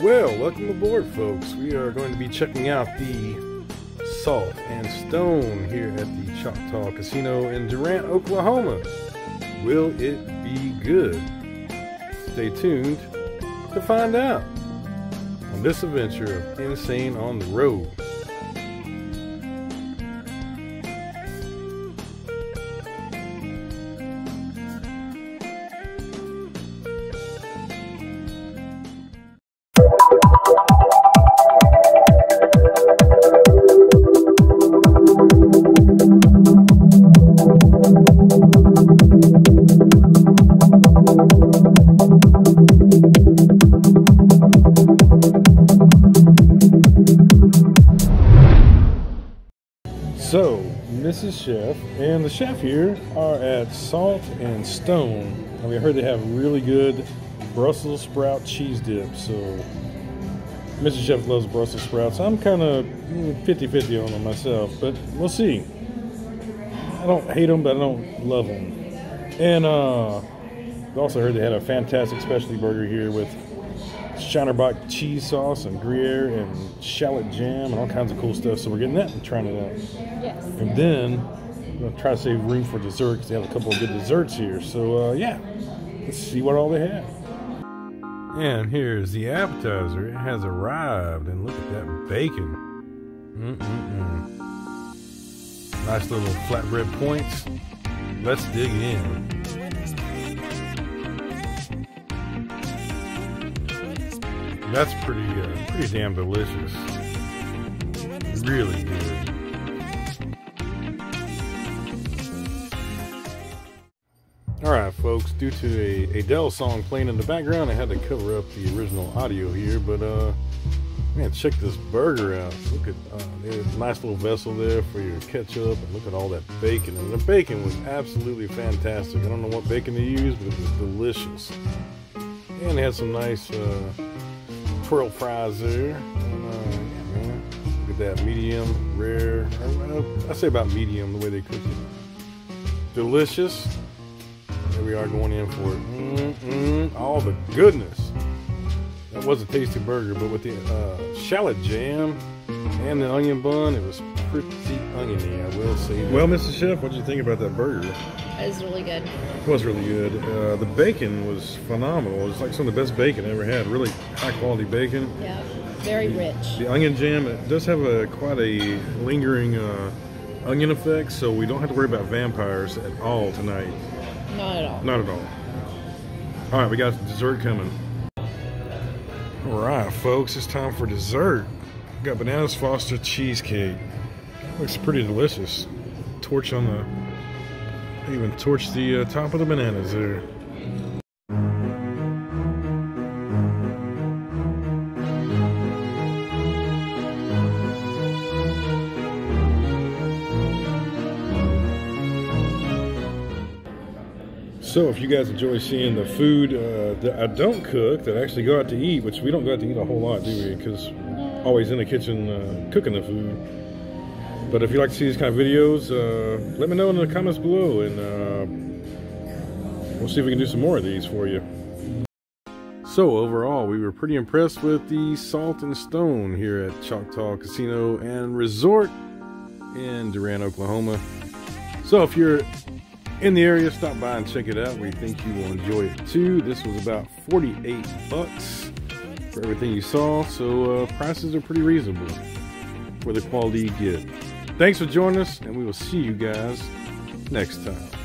Well, welcome aboard, folks. We are going to be checking out the Salt and Stone here at the Choctaw Casino in Durant, Oklahoma. Will it be good? Stay tuned to find out on this adventure of Insane on the Road. So, Mrs. Chef and the chef here are at Salt and Stone. I mean, I heard they have really good Brussels sprout cheese dip. So, Mrs. Chef loves Brussels sprouts. I'm kind of 50-50 on them myself, but we'll see. I don't hate them, but I don't love them. And I also heard they had a fantastic specialty burger here with Shinerbach cheese sauce and Gruyere and shallot jam and all kinds of cool stuff. So we're getting that and trying it out. Yes. And then I'm going to try to save room for dessert because they have a couple of good desserts here. So yeah, let's see what all they have. And here's the appetizer. It has arrived. And look at that bacon. Nice little flatbread points. Let's dig in. That's pretty damn delicious. Really good. Alright folks, due to a Adele song playing in the background, I had to cover up the original audio here, but man, check this burger out. Look at there's a nice little vessel there for your ketchup, and look at all that bacon. And the bacon was absolutely fantastic. I don't know what bacon they used, but it was delicious. And they had some nice twirl fries there. Look at that, medium, rare. I say about medium the way they cook it. Delicious. There we are going in for it. All the goodness. That was a tasty burger, but with the shallot jam and the onion bun, it was pretty oniony, I will say that. Well, Mrs. Chef, what did you think about that burger? It was really good. It was really good. The bacon was phenomenal. It was like some of the best bacon I ever had. Really high quality bacon. Yeah, very rich. The onion jam, it does have quite a lingering onion effect, so we don't have to worry about vampires at all tonight. Not at all. Not at all. All right, we got dessert coming. All right, folks, it's time for dessert. We got Bananas Foster Cheesecake. Looks pretty delicious. Torch on the... I even torched the top of the bananas there. So if you guys enjoy seeing the food that I don't cook, that I actually go out to eat, which we don't go out to eat a whole lot, do we? Because we're always in the kitchen cooking the food. But if you like to see these kind of videos, let me know in the comments below, and we'll see if we can do some more of these for you. So overall, we were pretty impressed with the Salt and Stone here at Choctaw Casino and Resort in Durant, Oklahoma. So if you're in the area, stop by and check it out. We think you will enjoy it too. This was about 48 bucks for everything you saw, so prices are pretty reasonable for the quality you get. Thanks for joining us, and we will see you guys next time.